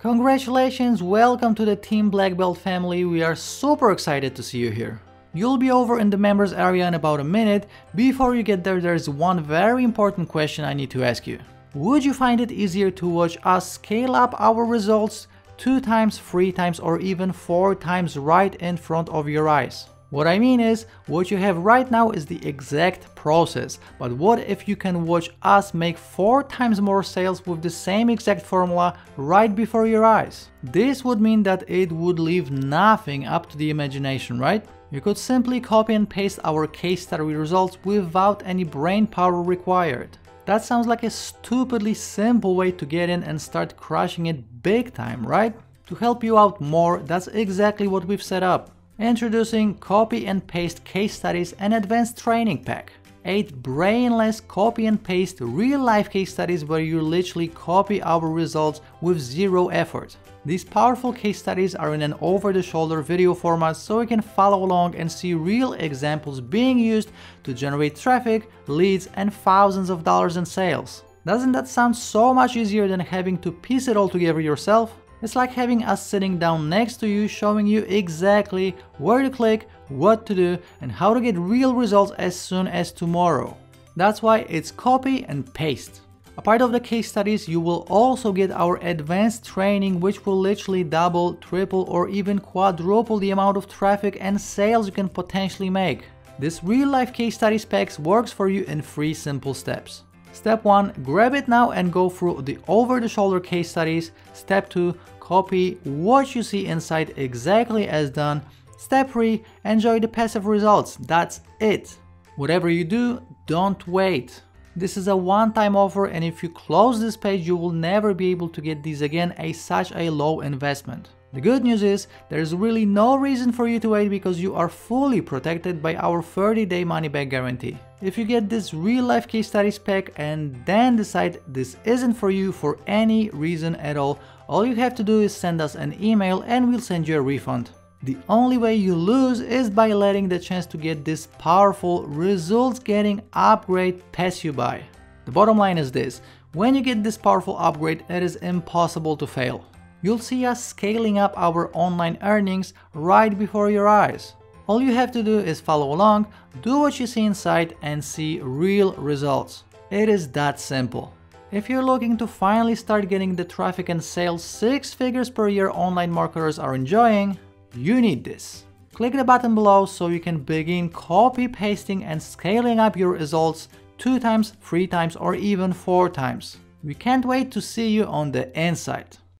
Congratulations, welcome to the Team Black Belt family, we are super excited to see you here. You'll be over in the members area in about a minute. Before you get there, there's one very important question I need to ask you. Would you find it easier to watch us scale up our results 2 times, 3 times, or even 4 times right in front of your eyes? What I mean is, what you have right now is the exact process, but what if you can watch us make 4 times more sales with the same exact formula right before your eyes? This would mean that it would leave nothing up to the imagination, right? You could simply copy and paste our case study results without any brain power required. That sounds like a stupidly simple way to get in and start crushing it big time, right? To help you out more, that's exactly what we've set up. Introducing Copy and Paste Case Studies and Advanced Training Pack. 8 brainless copy and paste real-life case studies where you literally copy our results with zero effort. These powerful case studies are in an over-the-shoulder video format so you can follow along and see real examples being used to generate traffic, leads, and thousands of dollars in sales. Doesn't that sound so much easier than having to piece it all together yourself? It's like having us sitting down next to you, showing you exactly where to click, what to do, and how to get real results as soon as tomorrow. That's why it's copy and paste. Apart of the case studies, you will also get our advanced training, which will literally double, triple, or even quadruple the amount of traffic and sales you can potentially make. This real-life case studies pack works for you in 3 simple steps. Step 1, grab it now and go through the over-the-shoulder case studies. Step 2, copy what you see inside exactly as done. Step 3, enjoy the passive results. That's it. Whatever you do, don't wait. This is a one-time offer, and if you close this page, you will never be able to get these again at such a low investment. The good news is, there's really no reason for you to wait because you are fully protected by our 30-day money-back guarantee. If you get this real-life case studies pack and then decide this isn't for you for any reason at all you have to do is send us an email and we'll send you a refund. The only way you lose is by letting the chance to get this powerful results-getting upgrade pass you by. The bottom line is this, when you get this powerful upgrade, it is impossible to fail. You'll see us scaling up our online earnings right before your eyes. All you have to do is follow along, do what you see inside, and see real results. It is that simple. If you're looking to finally start getting the traffic and sales 6 figures per year online marketers are enjoying, you need this. Click the button below so you can begin copy, pasting, and scaling up your results 2 times, 3 times, or even 4 times. We can't wait to see you on the inside.